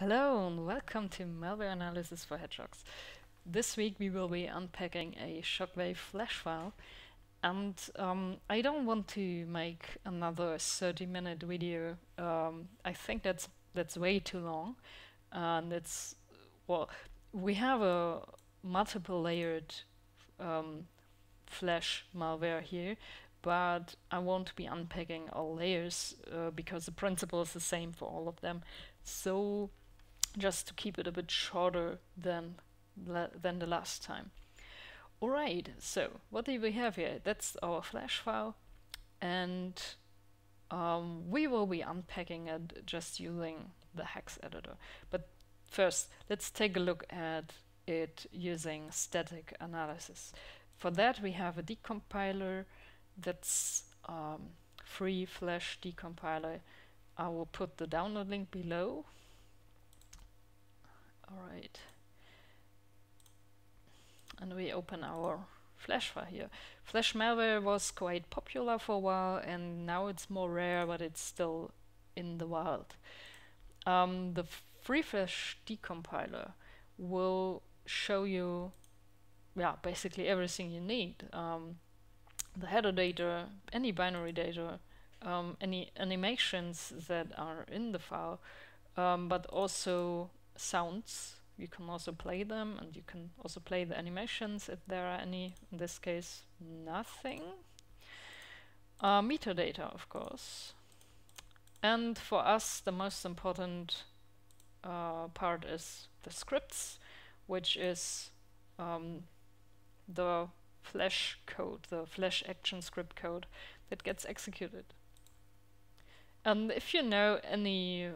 Hello and welcome to Malware Analysis for Hedgehogs. This week we will be unpacking a Shockwave Flash file, and I don't want to make another 30-minute video. I think that's way too long, and it's, well, we have a multiple-layered Flash malware here, but I won't be unpacking all layers because the principle is the same for all of them. So just to keep it a bit shorter than the last time. Alright, so what do we have here? That's our Flash file, and we will be unpacking it just using the hex editor. But first, let's take a look at it using static analysis. For that, we have a decompiler. That's Free Flash Decompiler. I will put the download link below. Alright. And we open our Flash file here. Flash malware was quite popular for a while, and now it's more rare, but it's still in the wild. The Free Flash Decompiler will show you, yeah, basically everything you need. The header data, any binary data, any animations that are in the file, but also sounds. You can also play them, and you can also play the animations if there are any. In this case, nothing. Metadata, of course. And for us, the most important part is the scripts, which is the Flash code, the Flash action script code that gets executed. And if you know any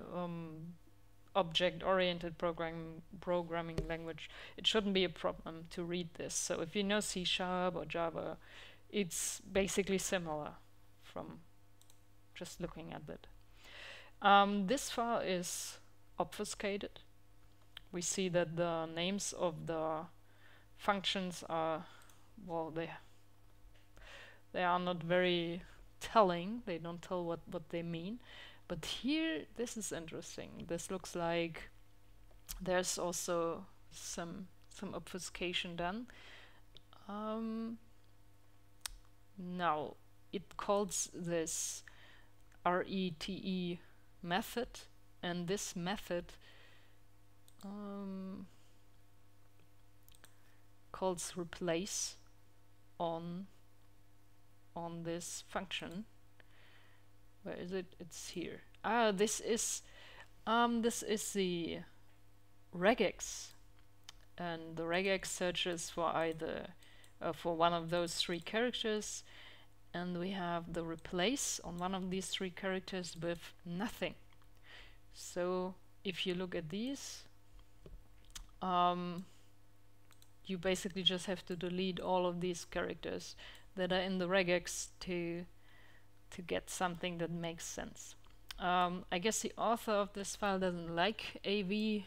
object-oriented programming language, it shouldn't be a problem to read this. So if you know C sharp or Java, it's basically similar from just looking at it. This file is obfuscated. We see that the names of the functions are, well, they are not very telling. They don't tell what they mean. But here, this is interesting. This looks like there's also some obfuscation done. Now, it calls this RETE method, and this method calls replace on this function. Where is it? It's here. Ah, this is the regex, and the regex searches for either for one of those three characters, and we have the replace on one of these three characters with nothing. So if you look at these, you basically just have to delete all of these characters that are in the regex to get something that makes sense. I guess the author of this file doesn't like AV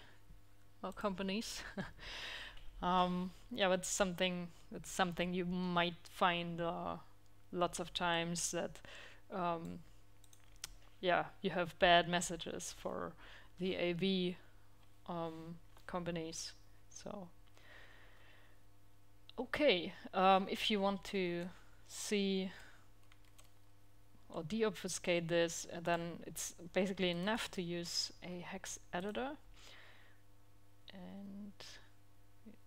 companies. Yeah, that's something you might find lots of times, that yeah, you have bad messages for the AV companies. So okay, if you want to see or deobfuscate this, then it's basically enough to use a hex editor, and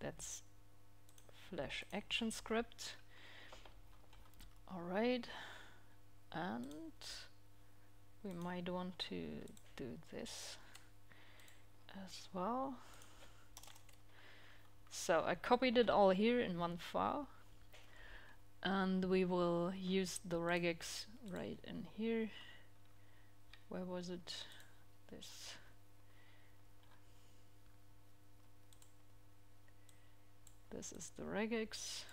that's Flash action script. All right, and we might want to do this as well. So I copied it all here in one file, and we will use the regex right in here. Where was it? This. This is the regex.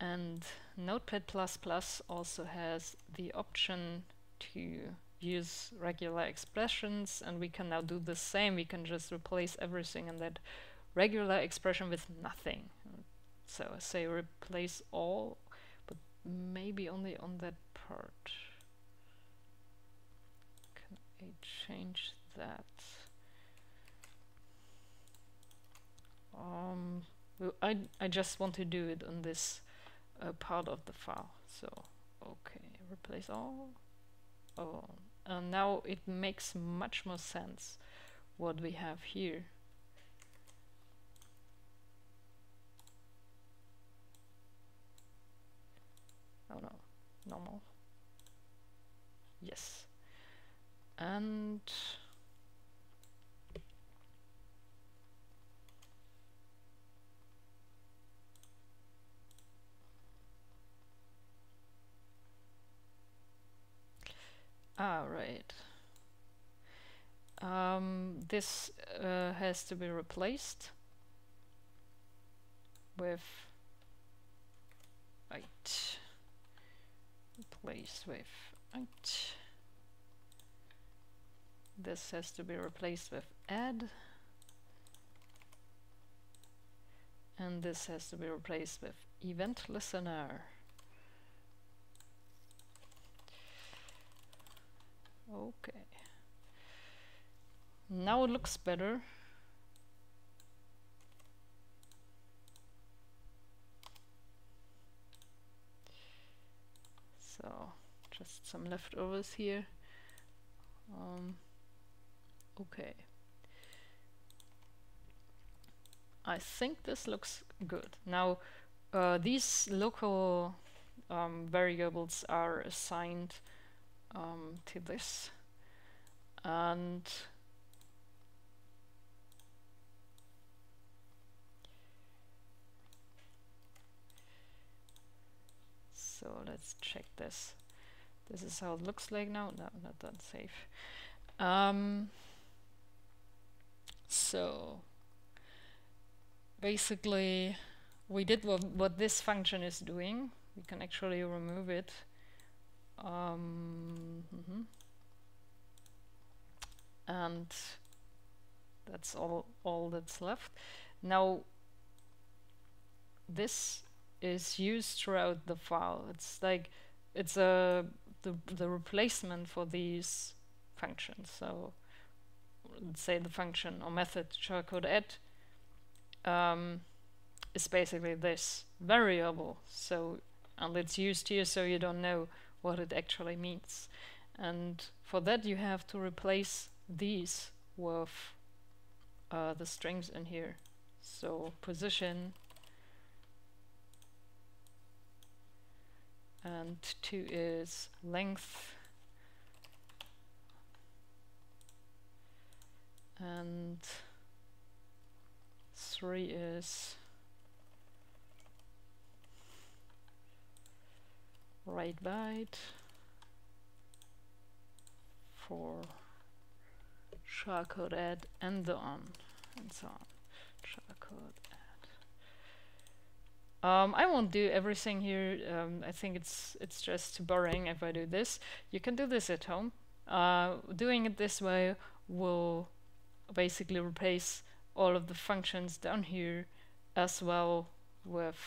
And Notepad++ also has the option to use regular expressions, and we can now do the same. We can just replace everything in that regular expression with nothing. So I say replace all, but maybe only on that part. Can I change that? I just want to do it on this part of the file. So okay, replace all. Oh, and now it makes much more sense what we have here. Oh no, normal. Yes. And right. This has to be replaced with right. Replace with right. This has to be replaced with add, and this has to be replaced with event listener. Okay, now it looks better. So just some leftovers here. Okay, I think this looks good. Now these local variables are assigned to this, and so let's check this. This is how it looks like now. No, not that safe. So basically we did what this function is doing. We can actually remove it. And that's all that's left. Now this is used throughout the file. It's like it's the replacement for these functions. So let's say the function or method charcode add is basically this variable. So and it's used here, so you don't know what it actually means. And for that you have to replace these with the strings in here. So position and 2 is length and 3 is right byte for charcode add and so on and so on. Charcode add. I won't do everything here. I think it's just boring if I do this. You can do this at home. Doing it this way will basically replace all of the functions down here as well with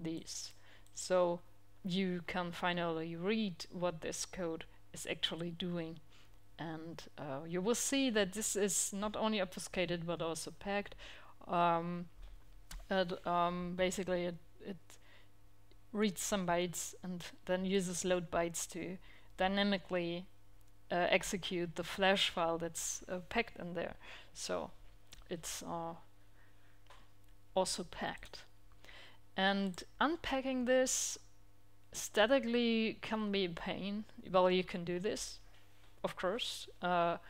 these. So you can finally read what this code is actually doing, and you will see that this is not only obfuscated but also packed. Basically it reads some bytes and then uses load bytes to dynamically execute the flash file that's packed in there. So it's also packed. And unpacking this statically can be a pain. Well, you can do this, of course, but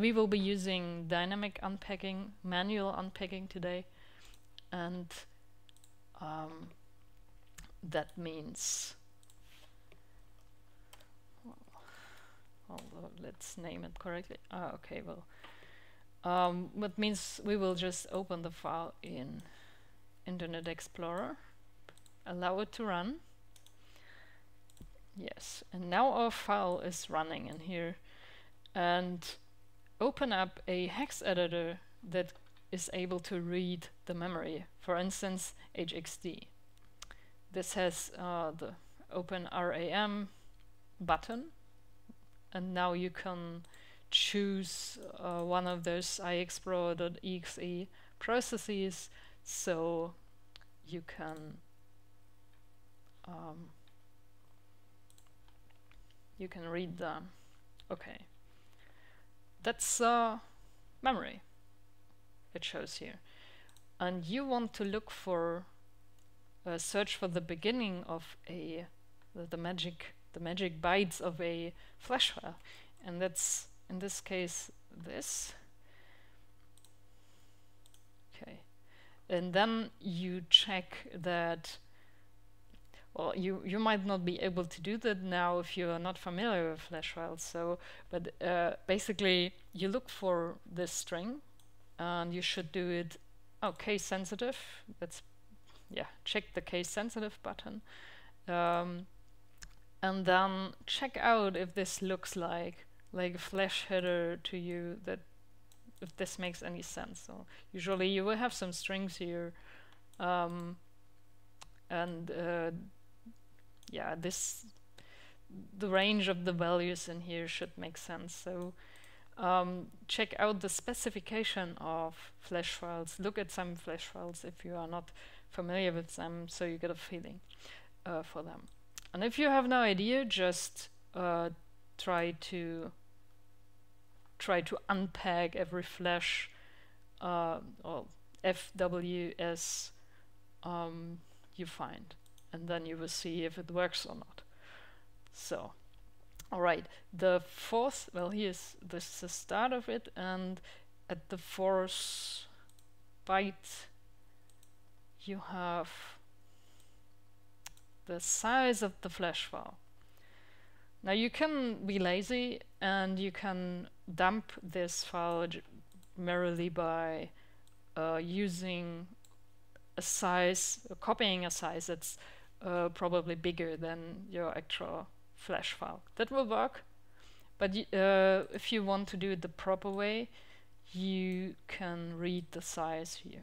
we will be using dynamic unpacking, manual unpacking today, and that means, although let's name it correctly. Okay, well, that means we will just open the file in Internet Explorer, allow it to run. Yes, and now our file is running in here, and open up a hex editor that is able to read the memory. For instance, HxD. This has the open RAM button, and now you can choose one of those iExplorer.exe processes So you can read the okay. That's memory. It shows here, and you want to look for search for the beginning of a the magic bytes of a flash file, and that's in this case this. Okay, and then you check that. Well, you might not be able to do that now if you are not familiar with flash files. So, but basically you look for this string, and you should do it. Oh, case sensitive. That's yeah. Check the case sensitive button, and then check out if this looks like a flash header to you. That if this makes any sense. So usually you will have some strings here, and yeah, the range of the values in here should make sense. So check out the specification of flash files. Look at some flash files if you are not familiar with them, so you get a feeling for them. And if you have no idea, just try to unpack every flash or FWS you find, and then you will see if it works or not. So, all right, the fourth, well, here's this the start of it, and at the fourth byte you have the size of the flash file. Now you can be lazy and you can dump this file merely by using a size, copying a size that's probably bigger than your actual flash file. That will work, but if you want to do it the proper way, you can read the size here.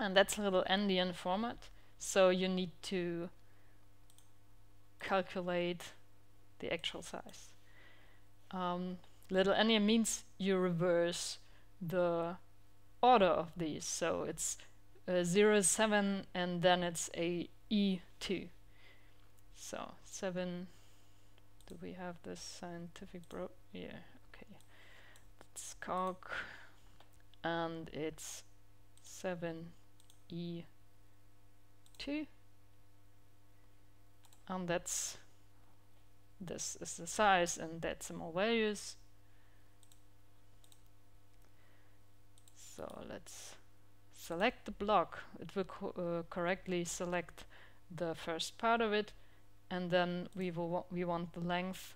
And that's a little endian format, so you need to calculate the actual size. Little endian means you reverse the order of these, so it's 0, 7, and then it's a E2. So 7. Do we have this scientific bro? Yeah. Okay. It's calc, and it's 7E2, and that's this is the size and decimal values. So let's select the block. It will correctly select the first part of it, and then we want the length.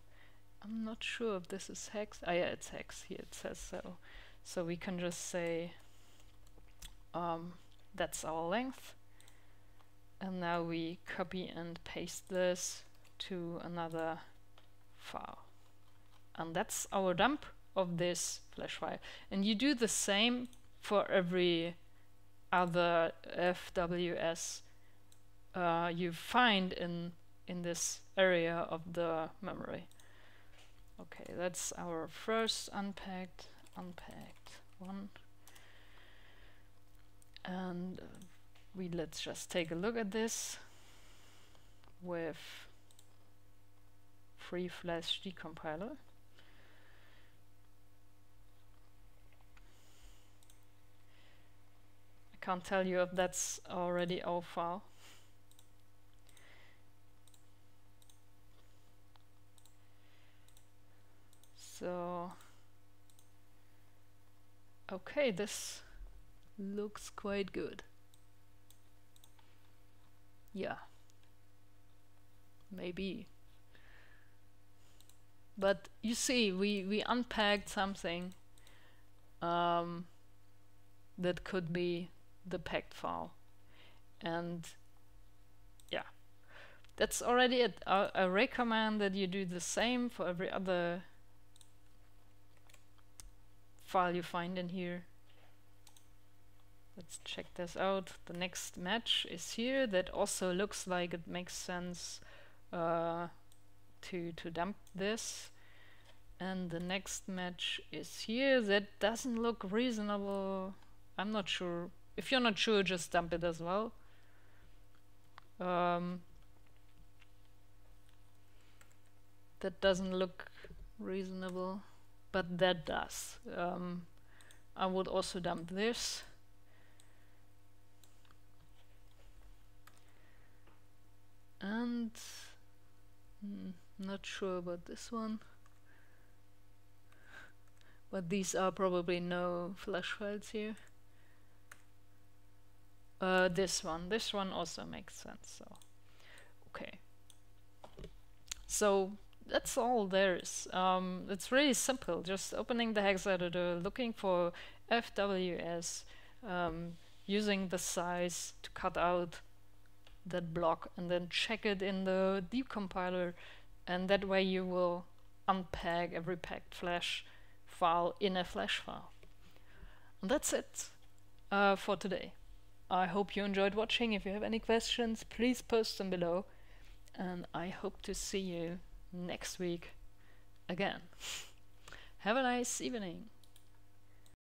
I'm not sure if this is hex. Ah, yeah, it's hex. Here it says so. So we can just say that's our length, and now we copy and paste this to another file, and that's our dump of this flash file. And you do the same for every other FWS you find in this area of the memory. Okay, that's our first unpacked one, and we let's just take a look at this with Free Flash Decompiler. Can't tell you if that's already our file. So, okay, this looks quite good. Yeah, maybe. But you see, we unpacked something that could be the packed file, and yeah, that's already it. I recommend that you do the same for every other file you find in here. Let's check this out. The next match is here. That also looks like it makes sense to dump this, and the next match is here. That doesn't look reasonable. I'm not sure If you're not sure, just dump it as well. That doesn't look reasonable, but that does. I would also dump this. And not sure about this one. But these are probably no flash files here. This one also makes sense. So, okay. So that's all there is. It's really simple. Just opening the hex editor, looking for FWS, using the size to cut out that block, and then check it in the decompiler, and that way you will unpack every packed flash file in a flash file. And that's it for today. I hope you enjoyed watching. If you have any questions, please post them below, and I hope to see you next week again. Have a nice evening.